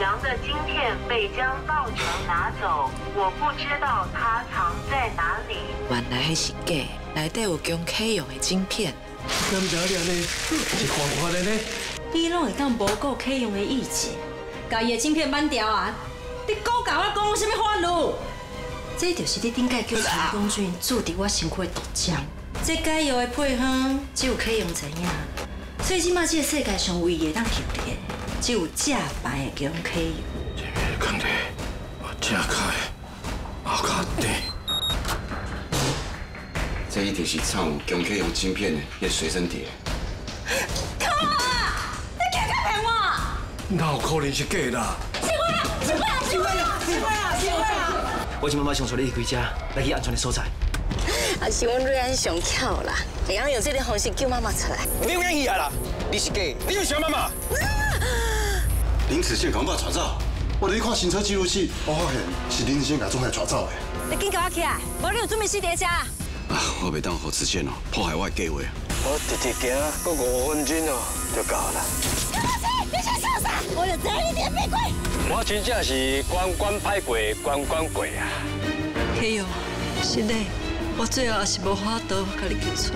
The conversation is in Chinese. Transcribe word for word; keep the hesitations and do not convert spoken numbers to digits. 阳的晶片被江道成拿走，我不知道它藏在哪里。原来那是假，内底有姜启用的晶片。甘蔗粒呢？是看看的呢。你拢会当无顾启用的意志，把伊的晶片扳掉啊！你够甲我讲什么法律？这就是你顶界叫陈光俊注伫我身躯的毒浆。这解药的配方只有启用知影。 所以即马即个世界上唯一会当求的，只有正牌的姜启用。这个肯定，我正开，我卡定。这一定是藏有姜启用晶片的那随身碟。靠啊！你假假骗我！哪有可能是假啦？是我啦！是我啦！是我啦！是我啦！是我啦！我今妈妈想带你回家，来去安全的所在。 也是阮瑞安上巧啦，会用用这个方式救妈妈出来。你有演戏啦？你是假，你有想妈妈？林子宪把我抓走，我咧看行车记录器，我发现是林子宪把总裁抓走的。你紧跟我起来，无你有准备死在家。啊，我袂当让子宪哦破坏我的计划。我直直行，过五分钟哦就到了。老师，你想笑啥？我就知你点玫瑰。我真正是关关歹过，关关过啊。启用，是嘞。 我最后也是无法度，甲你救出。